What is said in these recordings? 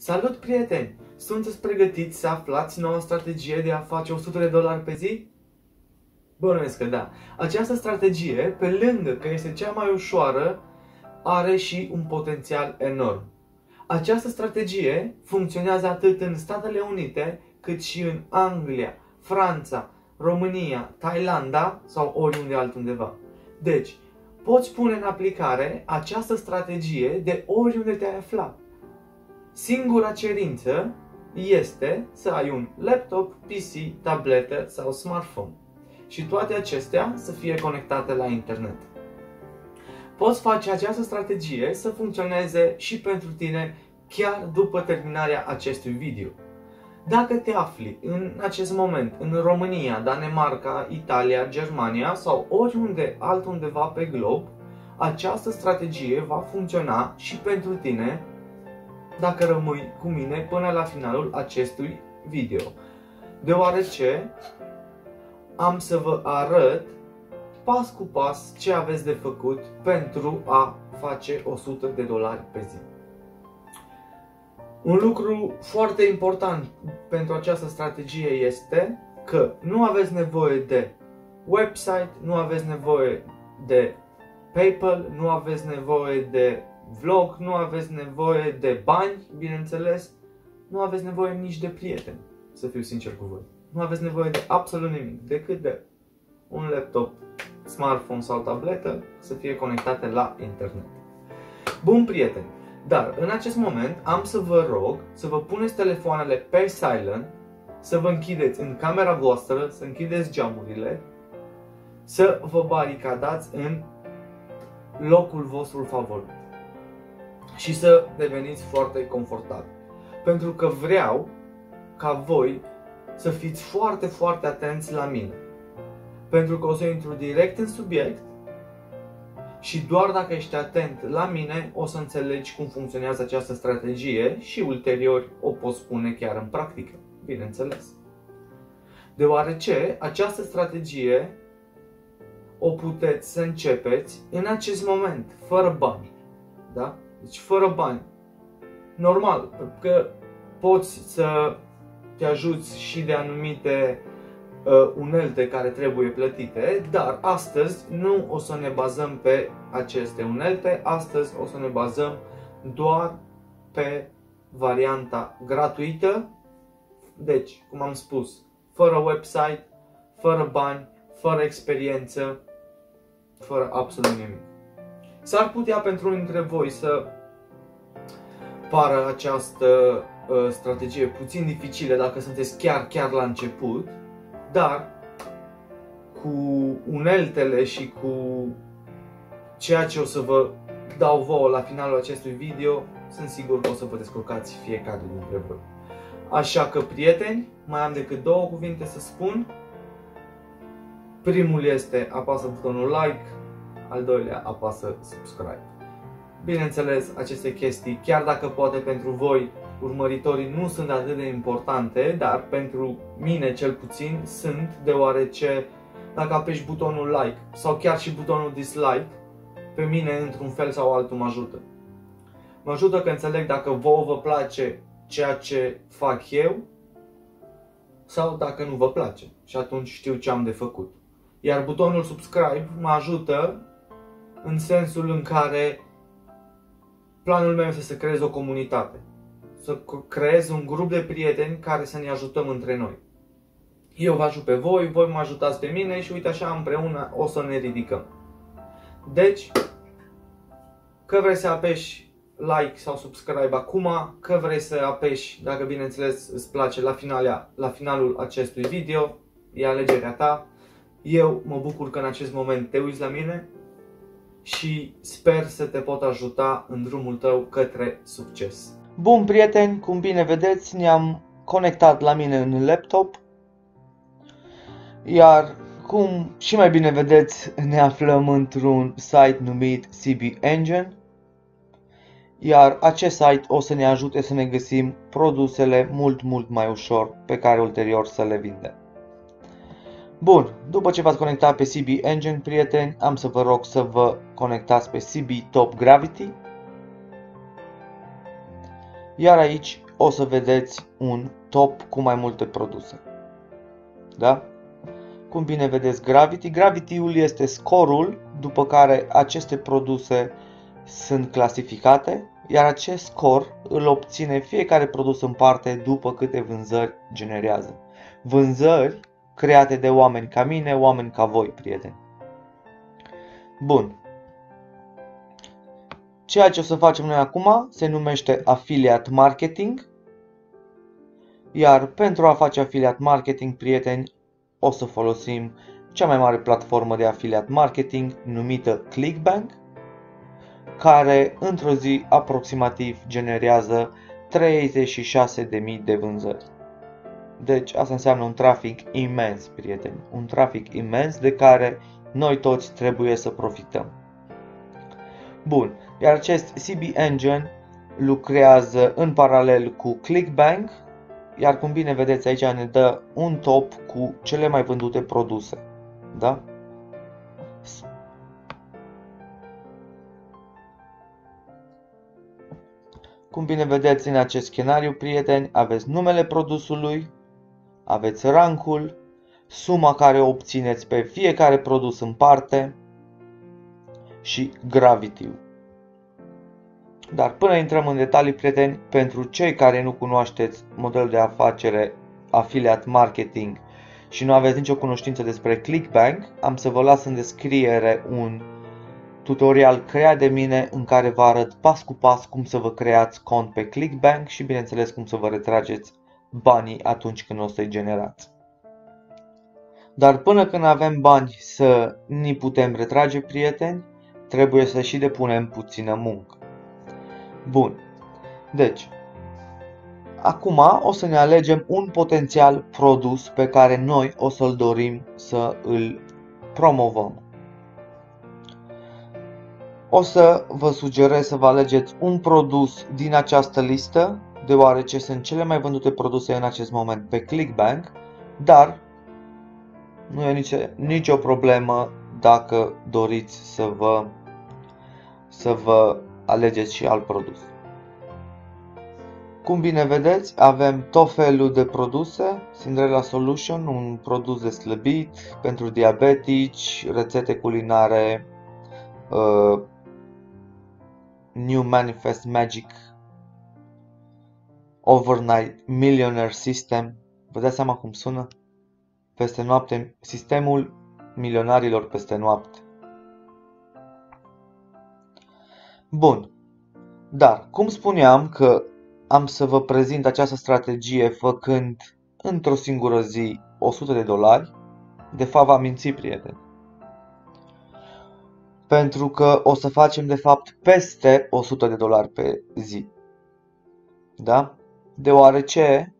Salut, prieteni! Sunteți pregătiți să aflați noua strategie de a face $100 pe zi? Bănuiesc că da. Această strategie, pe lângă că este cea mai ușoară, are și un potențial enorm. Această strategie funcționează atât în Statele Unite, cât și în Anglia, Franța, România, Thailanda sau oriunde altundeva. Deci, poți pune în aplicare această strategie de oriunde te-ai afla. Singura cerință este să ai un laptop, PC, tabletă sau smartphone și toate acestea să fie conectate la internet. Poți face această strategie să funcționeze și pentru tine chiar după terminarea acestui video. Dacă te afli în acest moment în România, Danemarca, Italia, Germania sau oriunde altundeva pe glob, această strategie va funcționa și pentru tine dacă rămâi cu mine până la finalul acestui video. Deoarece am să vă arăt pas cu pas ce aveți de făcut pentru a face $100 pe zi. Un lucru foarte important pentru această strategie este că nu aveți nevoie de website, nu aveți nevoie de PayPal, nu aveți nevoie de vlog, nu aveți nevoie de bani, bineînțeles, nu aveți nevoie nici de prieteni, să fiu sincer cu voi. Nu aveți nevoie de absolut nimic decât de un laptop, smartphone sau tabletă să fie conectate la internet. Bun, prieteni! Dar în acest moment am să vă rog să vă puneți telefoanele pe silent, să vă închideți în camera voastră, să închideți geamurile, să vă baricadați în locul vostru favorit și să deveniți foarte confortabil. Pentru că vreau ca voi să fiți foarte, foarte atenți la mine. Pentru că o să intru direct în subiect. Și doar dacă ești atent la mine, o să înțelegi cum funcționează această strategie și ulterior o poți pune chiar în practică, bineînțeles. Deoarece această strategie o puteți să începeți în acest moment, fără bani. Da? Deci fără bani. Normal, pentru că poți să te ajuți și de anumite unelte care trebuie plătite, dar astăzi nu o să ne bazăm pe aceste unelte, astăzi o să ne bazăm doar pe varianta gratuită, deci, cum am spus, fără website, fără bani, fără experiență, fără absolut nimic. S-ar putea pentru unii dintre voi să pară această strategie puțin dificilă dacă sunteți chiar la început, dar cu uneltele și cu ceea ce o să vă dau vouă la finalul acestui video, sunt sigur că o să vă descurcați fiecare dintre voi. Așa că, prieteni, mai am decât două cuvinte să spun. Primul este apasă butonul like, al doilea apasă subscribe. Bineînțeles, aceste chestii, chiar dacă poate pentru voi urmăritorii nu sunt atât de importante, dar pentru mine cel puțin sunt, deoarece dacă apeși butonul like sau chiar și butonul dislike, pe mine într-un fel sau altul mă ajută. Mă ajută că înțeleg dacă vouă vă place ceea ce fac eu sau dacă nu vă place și atunci știu ce am de făcut. Iar butonul subscribe mă ajută în sensul în care planul meu este să creez o comunitate. Să creez un grup de prieteni care să ne ajutăm între noi. Eu vă ajut pe voi, voi mă ajutați pe mine și uite așa împreună o să ne ridicăm. Deci, că vrei să apeși like sau subscribe acum, că vrei să apeși, dacă bineînțeles îți place, la finalul acestui video, e alegerea ta. Eu mă bucur că în acest moment te uiți la mine și sper să te pot ajuta în drumul tău către succes. Bun, prieteni, cum bine vedeți, ne-am conectat la mine în laptop, iar cum și mai bine vedeți, ne aflăm într-un site numit CB Engine, iar acest site o să ne ajute să ne găsim produsele mult mai ușor pe care ulterior să le vindem. Bun, după ce v-ați conectat pe CB Engine, prieteni, am să vă rog să vă conectați pe CB Top Gravity. Iar aici o să vedeți un top cu mai multe produse. Da? Cum bine vedeți Gravity, Gravity-ul este scorul după care aceste produse sunt clasificate, iar acest scor îl obține fiecare produs în parte după câte vânzări generează. Vânzări create de oameni ca mine, oameni ca voi, prieteni. Bun. Ceea ce o să facem noi acum se numește Affiliate Marketing. Iar pentru a face Affiliate Marketing, prieteni, o să folosim cea mai mare platformă de Affiliate Marketing numită ClickBank, care într-o zi aproximativ generează 36.000 de vânzări. Deci asta înseamnă un trafic imens, prieteni, un trafic imens de care noi toți trebuie să profităm. Bun, iar acest CB Engine lucrează în paralel cu ClickBank, iar cum bine vedeți aici ne dă un top cu cele mai vândute produse. Da? Cum bine vedeți în acest scenariu, prieteni, aveți numele produsului, aveți rankul, suma care o obțineți pe fiecare produs în parte și gravity-ul. Dar până intrăm în detalii, prieteni, pentru cei care nu cunoașteți modelul de afacere Affiliate Marketing și nu aveți nicio cunoștință despre ClickBank, am să vă las în descriere un tutorial creat de mine în care vă arăt pas cu pas cum să vă creați cont pe ClickBank și, bineînțeles, cum să vă retrageți banii atunci când o să-i generați. Dar până când avem bani să ni putem retrage, prieteni, trebuie să și depunem puțină muncă. Bun, deci, acum o să ne alegem un potențial produs pe care noi o să-l dorim să îl promovăm. O să vă sugerez să vă alegeți un produs din această listă, deoarece sunt cele mai vândute produse în acest moment pe ClickBank, dar nu e nicio problemă dacă doriți să vă alegeți și alt produs. Cum bine vedeți, avem tot felul de produse, Cinderella Solution, un produs de slăbit, pentru diabetici, rețete culinare, New Manifest Magic, Overnight Millionaire System. Vă dați seama cum sună? Peste noapte, sistemul milionarilor peste noapte. Bun, dar cum spuneam că am să vă prezint această strategie făcând într-o singură zi $100, de fapt v-am mințit, prieteni. Pentru că o să facem de fapt peste $100 pe zi. Da? Deoarece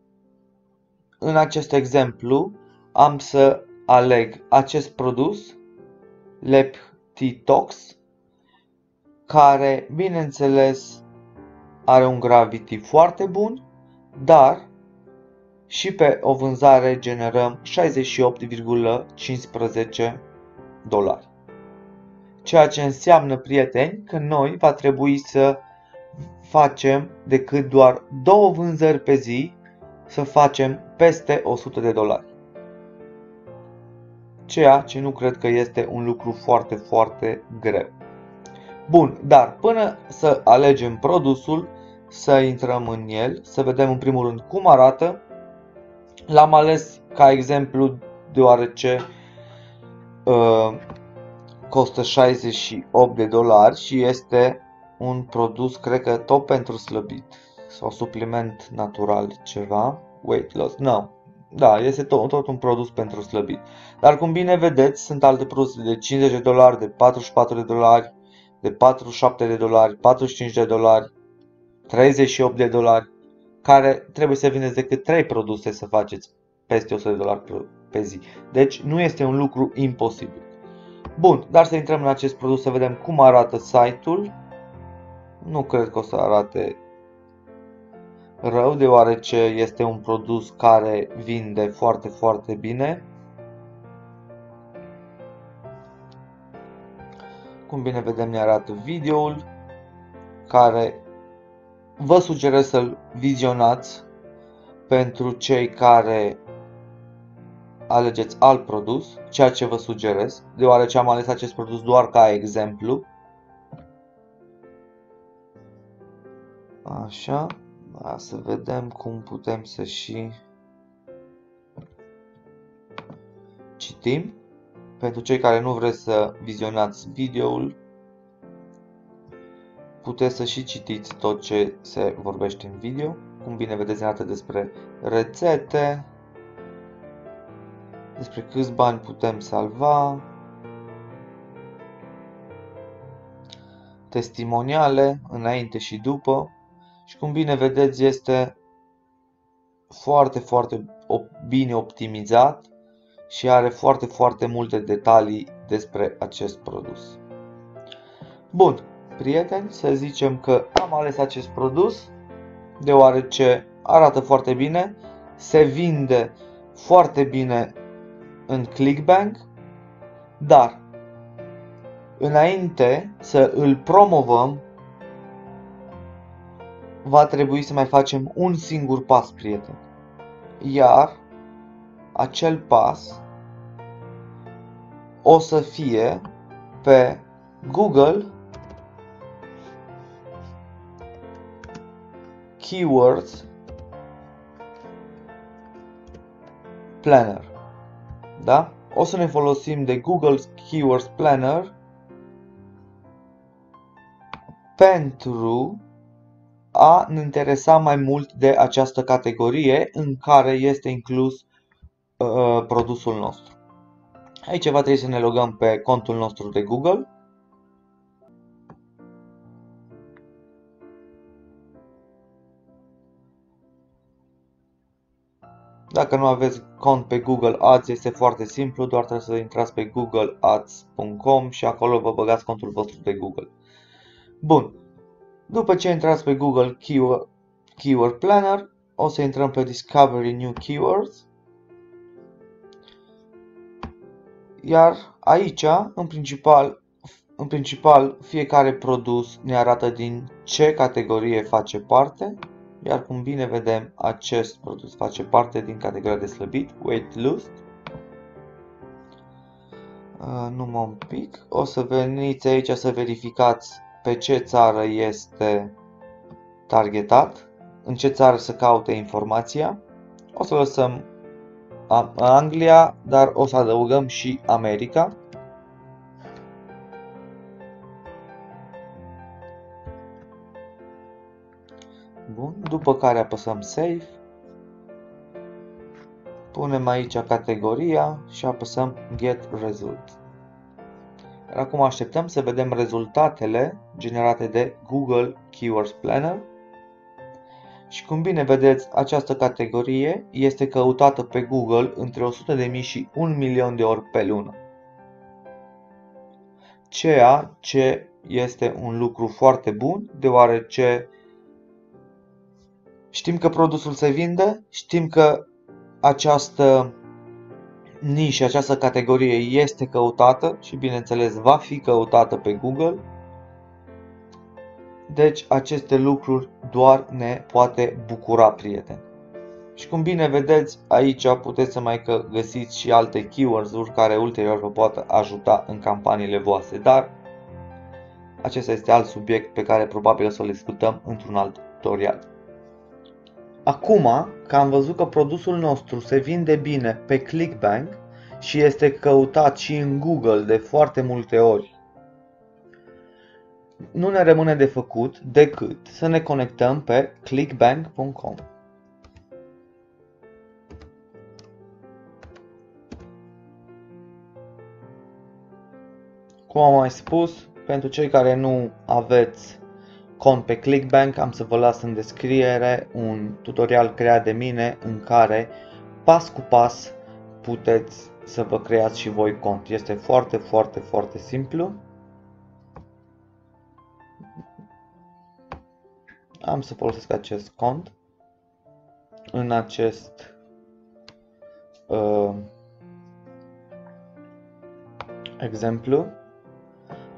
în acest exemplu am să aleg acest produs, Leptitox, care, bineînțeles, are un gravity foarte bun, dar și pe o vânzare generăm $68,15, ceea ce înseamnă, prieteni, că noi va trebui să facem decât doar 2 vânzări pe zi să facem peste $100, ceea ce nu cred că este un lucru foarte, foarte greu. Bun, dar până să alegem produsul, să intrăm în el, să vedem în primul rând cum arată. L-am ales ca exemplu deoarece costă $68 și este un produs, cred că tot pentru slăbit sau supliment natural ceva, weight loss, no. Da, este tot un produs pentru slăbit. Dar cum bine vedeți, sunt alte produse de $50, de $44, de $47, $45, $38, care trebuie să vindeți decât 3 produse să faceți peste $100 pe zi. Deci nu este un lucru imposibil. Bun, dar să intrăm în acest produs să vedem cum arată site-ul. Nu cred că o să arate rău, deoarece este un produs care vinde foarte, foarte bine. Cum bine vedem, ne arată videoul, care Vă sugerez să-l vizionați pentru cei care alegeți alt produs, ceea ce vă sugerez, deoarece am ales acest produs doar ca exemplu. Așa, să vedem cum putem să și citim. Pentru cei care nu vreți să vizionați videoul, puteți să și citiți tot ce se vorbește în video. Cum bine vedeți, arată despre rețete, despre câți bani putem salva, testimoniale înainte și după. Și cum bine vedeți, este foarte bine optimizat și are foarte multe detalii despre acest produs. Bun, prieteni, să zicem că am ales acest produs deoarece arată foarte bine, se vinde foarte bine în ClickBank, dar înainte să îl promovăm, va trebui să mai facem un singur pas, prieteni, iar acel pas o să fie pe Google Keywords Planner. Da? O să ne folosim de Google Keywords Planner pentru a ne interesa mai mult de această categorie în care este inclus produsul nostru. Aici va trebui să ne logăm pe contul nostru de Google. Dacă nu aveți cont pe Google Ads, este foarte simplu, doar trebuie să intrați pe googleads.com și acolo vă băgați contul vostru de Google. Bun. După ce intrați pe Google Keyword Planner, o să intrăm pe Discovery New Keywords. Iar aici, în principal, fiecare produs ne arată din ce categorie face parte. Iar cum bine vedem, acest produs face parte din categoria de slăbit, weight loss. Numai un pic. O să veniți aici să verificați pe ce țară este targetat, în ce țară să caute informația. O să lăsăm Anglia, dar o să adăugăm și America. Bun, după care apăsăm Save. Punem aici categoria și apăsăm Get Result. Acum așteptăm să vedem rezultatele generate de Google Keywords Planner. Și cum bine vedeți, această categorie este căutată pe Google între 100.000 și 1 milion de ori pe lună. Ceea ce este un lucru foarte bun, deoarece știm că produsul se vinde, știm că această nișă, această categorie este căutată și, bineînțeles, va fi căutată pe Google. Deci aceste lucruri doar ne poate bucura, prieteni. Și cum bine vedeți, aici puteți să mai găsiți și alte keywords-uri care ulterior vă poate ajuta în campaniile voastre, dar acesta este alt subiect pe care probabil o să-l discutăm într-un alt tutorial. Acum că am văzut că produsul nostru se vinde bine pe ClickBank și este căutat și în Google de foarte multe ori, nu ne rămâne de făcut decât să ne conectăm pe clickbank.com. Cum am mai spus, pentru cei care nu aveți cont pe ClickBank, am să vă las în descriere un tutorial creat de mine în care pas cu pas puteți să vă creați și voi cont. Este foarte simplu. Am să folosesc acest cont în acest exemplu.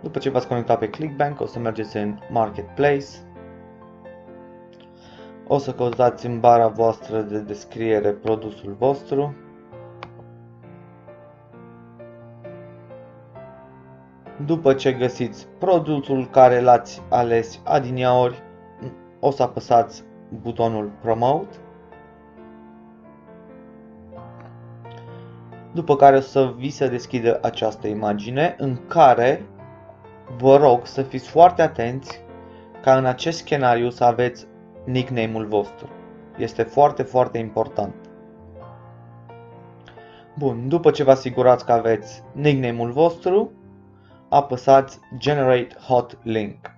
După ce v-ați conectat pe ClickBank, o să mergeți în Marketplace O să căutați în bara voastră de descriere produsul vostru. După ce găsiți produsul care l-ați ales adineaori, o să apăsați butonul Promote. După care o să vi se deschidă această imagine în care vă rog să fiți foarte atenți ca în acest scenariu să aveți nickname-ul vostru. Este foarte, foarte important. Bun, după ce vă asigurați că aveți nickname-ul vostru, apăsați Generate Hot Link.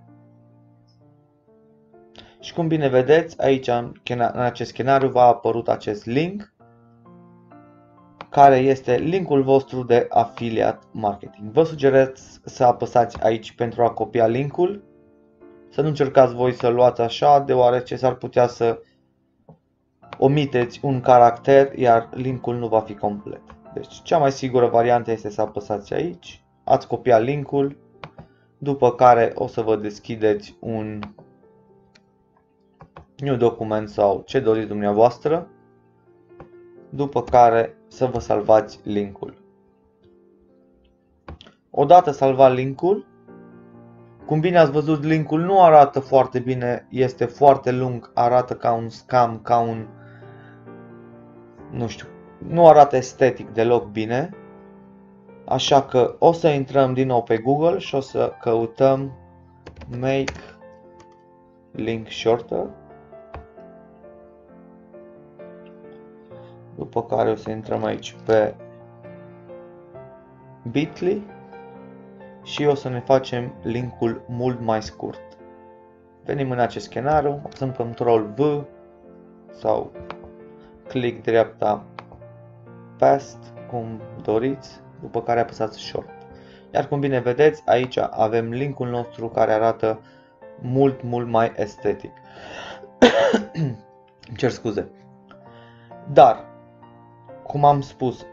Și cum bine vedeți, aici în acest scenariu v-a apărut acest link, care este linkul vostru de Affiliate Marketing. Vă sugerez să apăsați aici pentru a copia linkul. Să nu încercați voi să luați așa, deoarece s-ar putea să omiteți un caracter, iar linkul nu va fi complet. Deci cea mai sigură variantă este să apăsați aici, ați copia linkul, după care o să vă deschideți un new document sau ce doriți dumneavoastră, după care să vă salvați linkul. Odată salvat linkul, cum bine ați văzut, linkul nu arată foarte bine, este foarte lung, arată ca un scam, ca un, nu știu, nu arată estetic deloc bine. Așa că o să intrăm din nou pe Google și o să căutăm Make Link Shorter. După care o să intrăm aici pe bit.ly. Și o să ne facem linkul mult mai scurt. Venim în acest scenariu, apăsăm Ctrl V sau click dreapta Paste, cum doriți, după care apăsați Short. Iar cum bine vedeți, aici avem linkul nostru care arată mult, mult mai estetic. Cer scuze. Dar, cum am spus,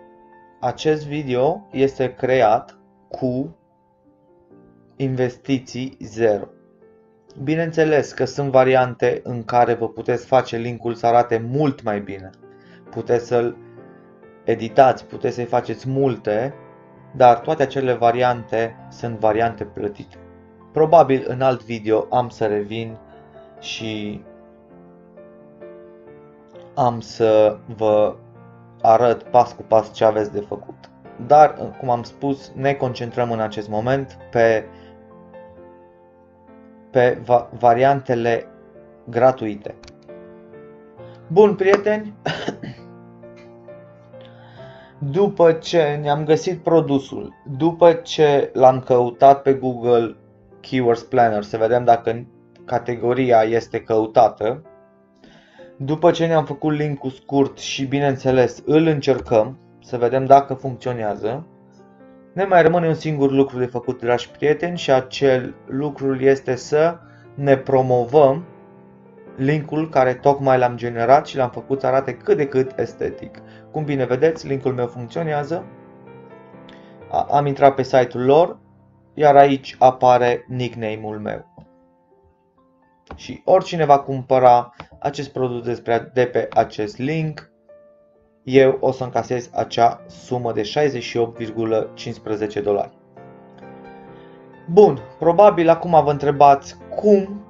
acest video este creat cu investiții zero. Bineînțeles că sunt variante în care vă puteți face linkul să arate mult mai bine. Puteți să-l editați, puteți să-i faceți multe, dar toate acele variante sunt variante plătite. Probabil în alt video am să revin și am să vă arăt pas cu pas ce aveți de făcut. Dar, cum am spus, ne concentrăm în acest moment pe variantele gratuite. Bun, prieteni, după ce ne-am găsit produsul, după ce l-am căutat pe Google Keywords Planner, să vedem dacă categoria este căutată, după ce ne-am făcut link-ul scurt și, bineînțeles, îl încercăm, să vedem dacă funcționează, ne mai rămâne un singur lucru de făcut, dragi prieteni, și acel lucru este să ne promovăm linkul care tocmai l-am generat și l-am făcut să arate cât de cât estetic. Cum bine vedeți, linkul meu funcționează. Am intrat pe site-ul lor, iar aici apare nickname-ul meu. Și oricine va cumpăra acest produs de pe acest link, eu o să încasez acea sumă de $68,15. Bun, probabil acum vă întrebați cum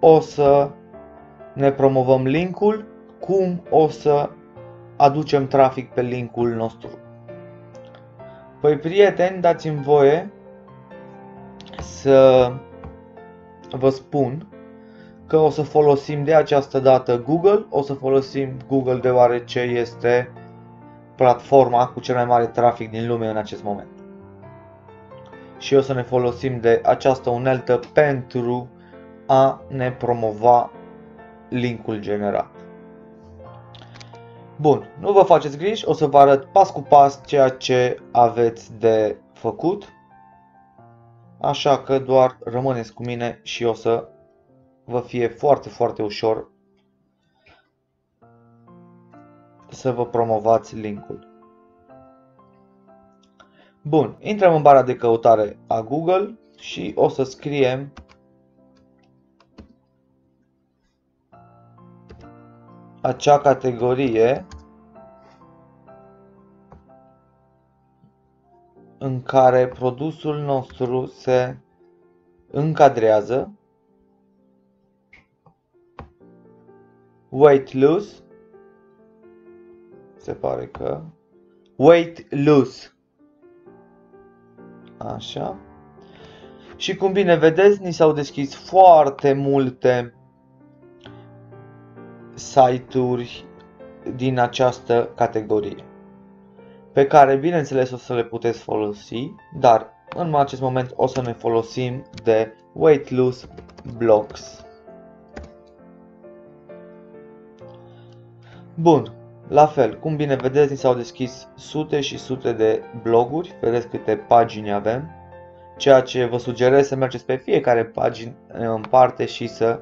o să ne promovăm linkul, cum o să aducem trafic pe linkul nostru. Păi, prieteni, dați-mi voie să vă spun că o să folosim de această dată Google, o să folosim Google deoarece este platforma cu cel mai mare trafic din lume în acest moment. Și o să ne folosim de această uneltă pentru a ne promova linkul generat. Bun, nu vă faceți griji, o să vă arăt pas cu pas ceea ce aveți de făcut. Așa că doar rămâneți cu mine și o să vă fie foarte, foarte ușor să vă promovați linkul. Bun, intrăm în bara de căutare a Google și o să scriem acea categorie în care produsul nostru se încadrează. Weight loss. Așa. Și cum bine vedeți, ni s-au deschis foarte multe site-uri din această categorie, pe care bineînțeles o să le puteți folosi, dar în acest moment o să ne folosim de Weight Loss Blocks. Bun, la fel, cum bine vedeți, ni s-au deschis sute și sute de bloguri, vedeți câte pagini avem, ceea ce vă sugerez să mergeți pe fiecare pagină în parte și să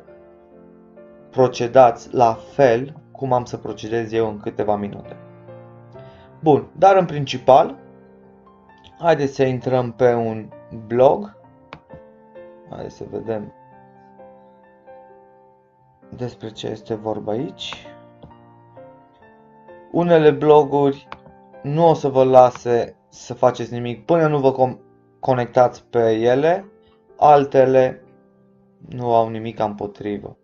procedați la fel cum am să procedez eu în câteva minute. Bun, dar în principal, haideți să intrăm pe un blog. Haideți să vedem despre ce este vorba aici. Unele bloguri nu o să vă lase să faceți nimic până nu vă conectați pe ele, altele nu au nimic împotrivă.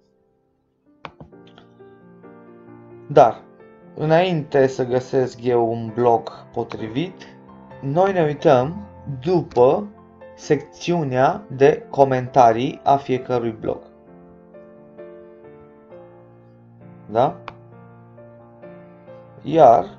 Dar înainte să găsesc eu un blog potrivit, noi ne uităm după secțiunea de comentarii a fiecărui blog. Da? Iar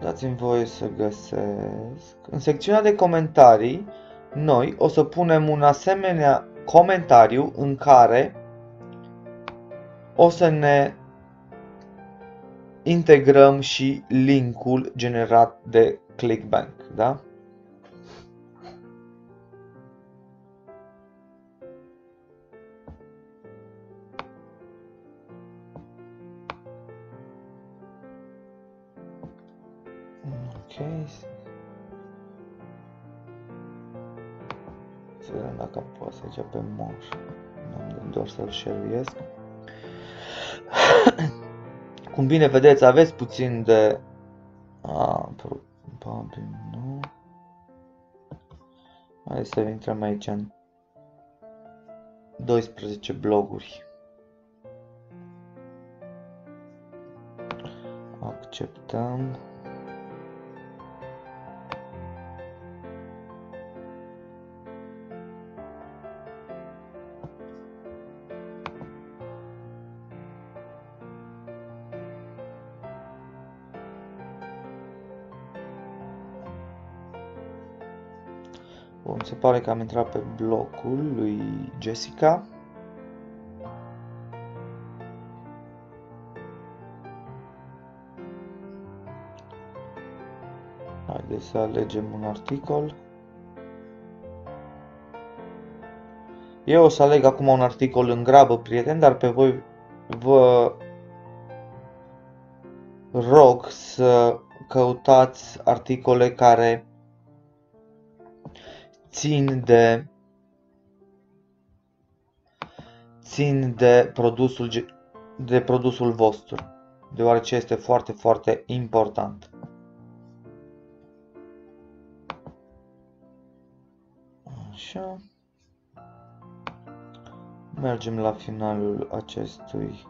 dați-mi voie să găsesc. În secțiunea de comentarii, noi o să punem un asemenea comentariu în care o să ne integrăm și linkul generat de ClickBank, da? Ok. Să vedem dacă pot să aici pe moș. N-am doar să-l share-uiesc. Cum bine vedeți, aveți puțin de... probabil nu. Hai să intrăm aici în 12 bloguri. Acceptăm. Bun, se pare că am intrat pe blogul lui Jessica. Haideți să alegem un articol. Eu o să aleg acum un articol în grabă, prieteni, dar pe voi vă rog să căutați articole care țin de produsul vostru, deoarece este foarte, foarte important. Așa. Mergem la finalul acestui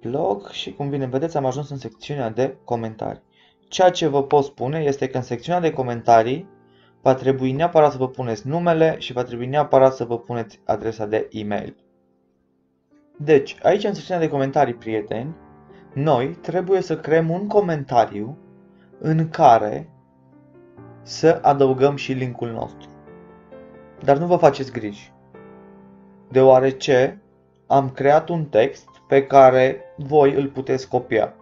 blog și, cum bine vedeți, am ajuns în secțiunea de comentarii. Ceea ce vă pot spune este că în secțiunea de comentarii va trebui neapărat să vă puneți numele și va trebui neapărat să vă puneți adresa de e-mail. Deci, aici în secțiunea de comentarii, prieteni, noi trebuie să creăm un comentariu în care să adăugăm și linkul nostru. Dar nu vă faceți griji, deoarece am creat un text pe care voi îl puteți copia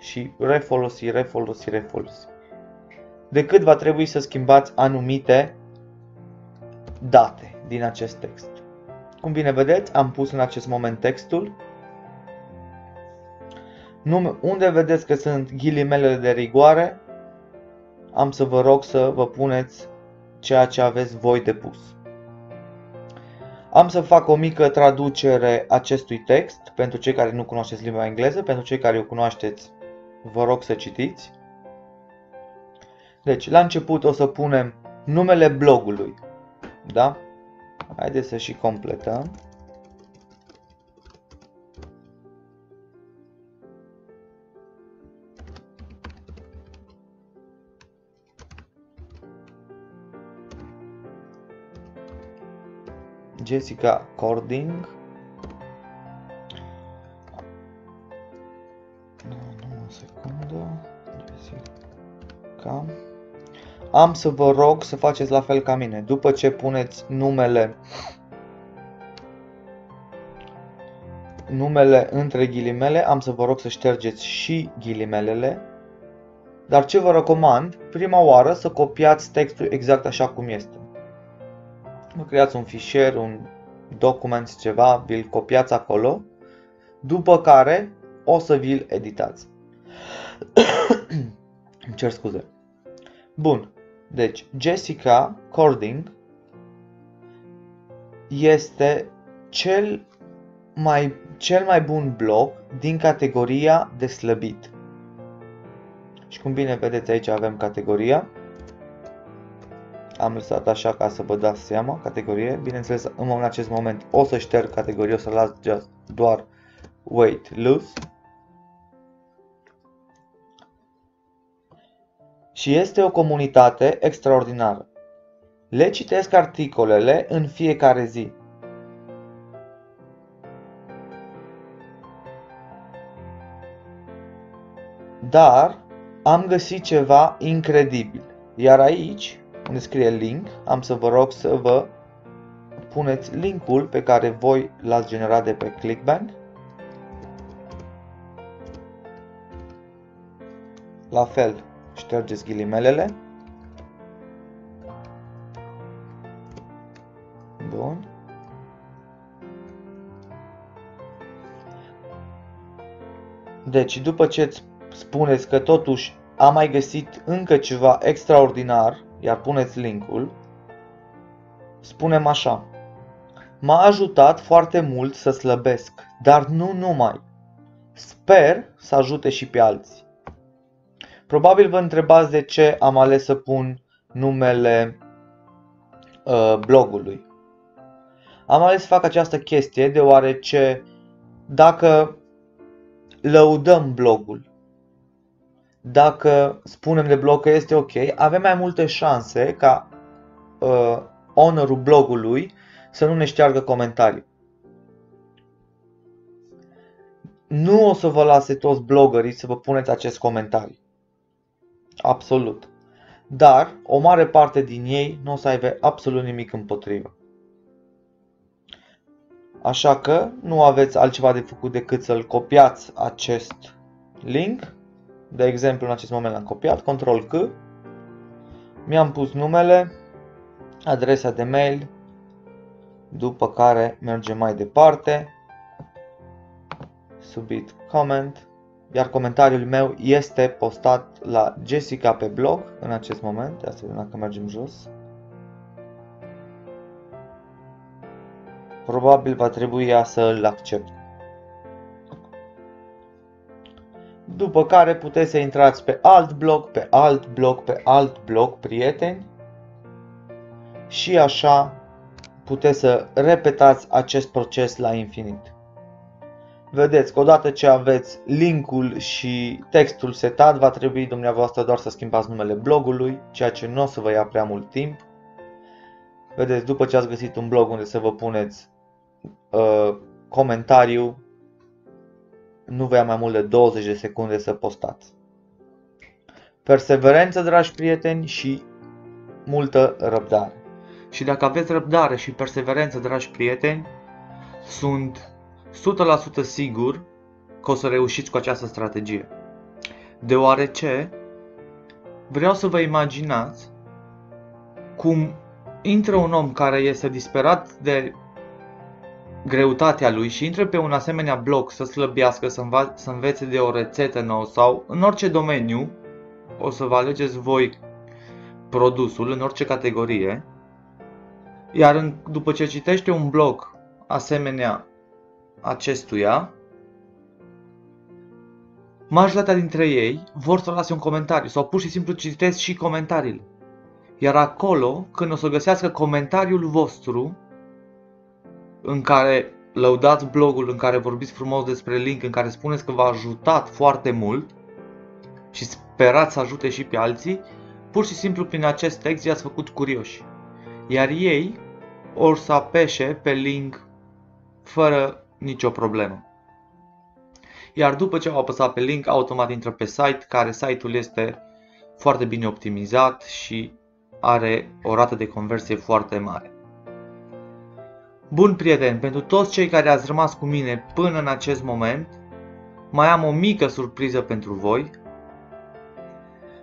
și refolosi. Decât va trebui să schimbați anumite date din acest text. Cum bine vedeți, am pus în acest moment textul. Unde vedeți că sunt ghilimelele de rigoare, am să vă rog să vă puneți ceea ce aveți voi de pus. Am să fac o mică traducere acestui text pentru cei care nu cunoașteți limba engleză, pentru cei care o cunoașteți, vă rog să citiți. Deci, la început o să punem numele blogului, da? Haideți să și completăm. Jessica Cording. O secundă. Jessica. Am să vă rog să faceți la fel ca mine. După ce puneți numele între ghilimele, am să vă rog să ștergeți și ghilimelele. Dar ce vă recomand? Prima oară să copiați textul exact așa cum este. Vă creați un fișier, un document, ceva, vi-l copiați acolo, după care o să vi-l editați. Îmi cer scuze. Bun, deci Jessica Cording este cel mai bun blog din categoria de slăbit. Și cum bine vedeți aici avem categoria. Am lăsat așa ca să vă dați seama, categorie. Bineînțeles, în acest moment o să șterg categorie, o să las doar weight loss. Și este o comunitate extraordinară. Le citesc articolele în fiecare zi. Dar am găsit ceva incredibil. Iar aici, unde scrie link, am să vă rog să vă puneți linkul pe care voi l-ați generat de pe ClickBank. La fel, ștergeți ghilimelele. Bun. Deci, după ce spuneți că totuși am mai găsit încă ceva extraordinar, iar puneți linkul, spunem așa: m-a ajutat foarte mult să slăbesc, dar nu numai. Sper să ajute și pe alții. Probabil vă întrebați de ce am ales să pun numele blogului. Am ales să fac această chestie deoarece dacă lăudăm blogul, dacă spunem de blog că este ok, avem mai multe șanse ca ownerul blogului să nu ne șteargă comentarii. Nu o să vă lase toți blogării să vă puneți acest comentariu. Absolut. Dar o mare parte din ei nu o să aibă absolut nimic împotrivă. Așa că nu aveți altceva de făcut decât să-l copiați acest link. De exemplu, în acest moment l-am copiat, Ctrl C, mi-am pus numele, adresa de mail, după care mergem mai departe, submit comment, iar comentariul meu este postat la Jessica pe blog în acest moment. Ia să vedem dacă mergem jos. Probabil va trebui ea să îl accept. După care puteți să intrați pe alt blog, pe alt blog, pe alt blog, prieteni. Și așa puteți să repetați acest proces la infinit. Vedeți că odată ce aveți linkul și textul setat, va trebui dumneavoastră doar să schimbați numele blogului, ceea ce nu o să vă ia prea mult timp. Vedeți, după ce ați găsit un blog unde să vă puneți comentariu, nu vă ia mai mult de 20 de secunde să postați. Perseverență, dragi prieteni, și multă răbdare. Și dacă aveți răbdare și perseverență, dragi prieteni, sunt 100% sigur că o să reușiți cu această strategie. Deoarece vreau să vă imaginați cum intră un om care este disperat de greutatea lui și intră pe un asemenea blog să slăbească, să învețe de o rețetă nouă sau în orice domeniu, o să vă alegeți voi produsul, în orice categorie, Iar după ce citește un blog asemenea acestuia, majoritatea dintre ei vor să lase un comentariu sau pur și simplu citesc și comentariile. Iar acolo, când o să găsească comentariul vostru în care lăudați blogul, în care vorbiți frumos despre link, în care spuneți că v-a ajutat foarte mult și sperați să ajute și pe alții, pur și simplu prin acest text i-ați făcut curioși. Iar ei or să apeșe pe link fără nicio problemă. Iar după ce au apăsat pe link, automat intră pe site, care site-ul este foarte bine optimizat și are o rată de conversie foarte mare. Bun, prieteni, pentru toți cei care ați rămas cu mine până în acest moment, mai am o mică surpriză pentru voi,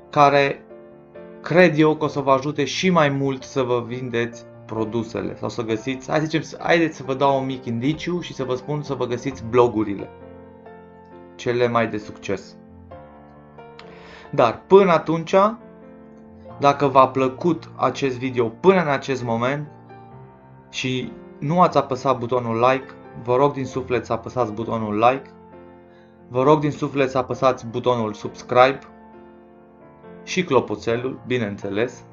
care cred eu că o să vă ajute și mai mult să vă vindeți produsele sau să găsiți, haideți să vă dau un mic indiciu și să vă spun să vă găsiți blogurile cele mai de succes. Dar până atunci, dacă v-a plăcut acest video până în acest moment și nu ați apăsat butonul like, vă rog din suflet să apăsați butonul like, vă rog din suflet să apăsați butonul subscribe și clopoțelul, bineînțeles,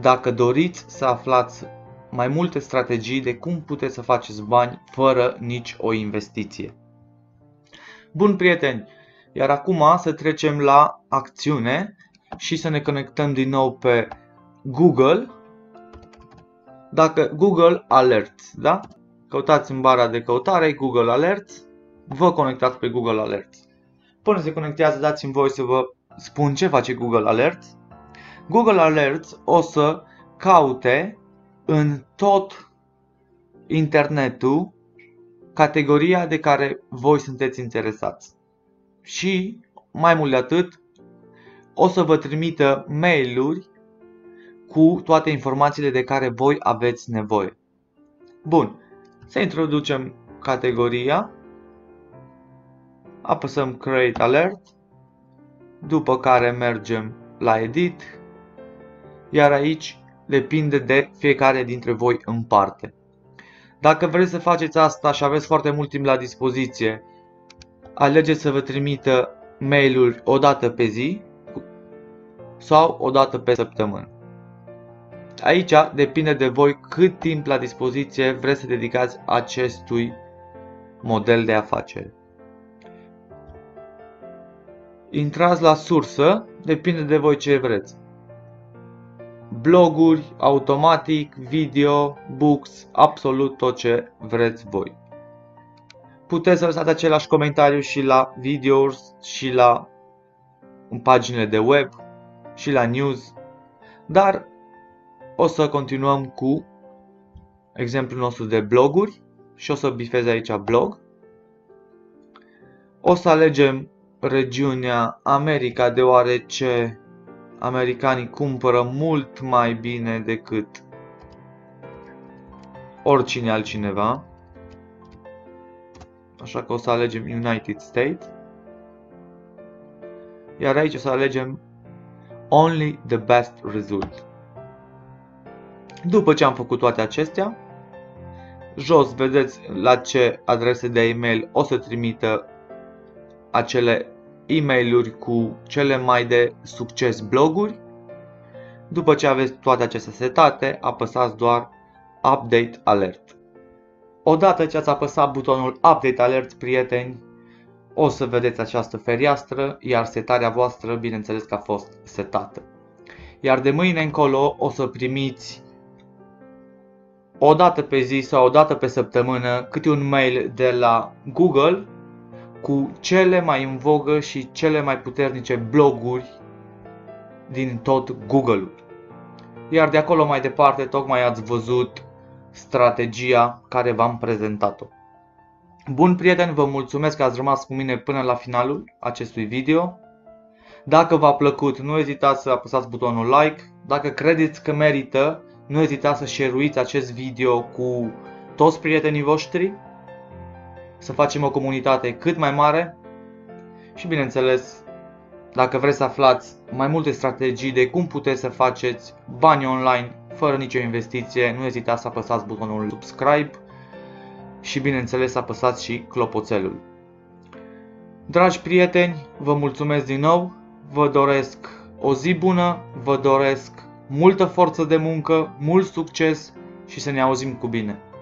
dacă doriți să aflați mai multe strategii de cum puteți să faceți bani fără nici o investiție. Bun, prieteni, iar acum să trecem la acțiune și să ne conectăm din nou pe Google. Dacă Google Alerts, da? Căutați în bara de căutare Google Alerts, vă conectați pe Google Alerts. Până se conectează, dați-mi voie să vă spun ce face Google Alerts. Google Alerts o să caute în tot internetul categoria de care voi sunteți interesați. Și mai mult de atât, o să vă trimită mail-uri cu toate informațiile de care voi aveți nevoie. Bun, să introducem categoria, apăsăm Create Alert, după care mergem la Edit, iar aici depinde de fiecare dintre voi în parte. Dacă vreți să faceți asta și aveți foarte mult timp la dispoziție, alegeți să vă trimită mail-uri o dată pe zi sau o dată pe săptămână. Aici depinde de voi cât timp la dispoziție vreți să dedicați acestui model de afacere. Intrați la sursă, depinde de voi ce vreți. Bloguri, automatic, video, books, absolut tot ce vreți voi. Puteți să lăsați același comentariu și la videouri, și la paginile de web, și la news, dar o să continuăm cu exemplul nostru de bloguri și o să bifez aici blog. O să alegem regiunea America, deoarece americanii cumpără mult mai bine decât oricine altcineva. Așa că o să alegem United States. Iar aici o să alegem Only the best result. După ce am făcut toate acestea, jos vedeți la ce adrese de e-mail o să trimită acele e-mail-uri cu cele mai de succes bloguri. După ce aveți toate acestea setate, apăsați doar Update Alert. Odată ce ați apăsat butonul Update Alert, prieteni, o să vedeți această fereastră, iar setarea voastră, bineînțeles că a fost setată. Iar de mâine încolo o să primiți o dată pe zi sau o dată pe săptămână câte un mail de la Google cu cele mai în vogă și cele mai puternice bloguri din tot Google-ul. Iar de acolo mai departe, tocmai ați văzut strategia care v-am prezentat-o. Bun, prieteni, vă mulțumesc că ați rămas cu mine până la finalul acestui video. Dacă v-a plăcut, nu ezitați să apăsați butonul like. Dacă credeți că merită, nu ezitați să share-uiți acest video cu toți prietenii voștri, să facem o comunitate cât mai mare și, bineînțeles, dacă vreți să aflați mai multe strategii de cum puteți să faceți bani online Fără nicio investiție, nu ezitați să apăsați butonul subscribe și bineînțeles să apăsați și clopoțelul. Dragi prieteni, vă mulțumesc din nou, vă doresc o zi bună, vă doresc multă forță de muncă, mult succes și să ne auzim cu bine.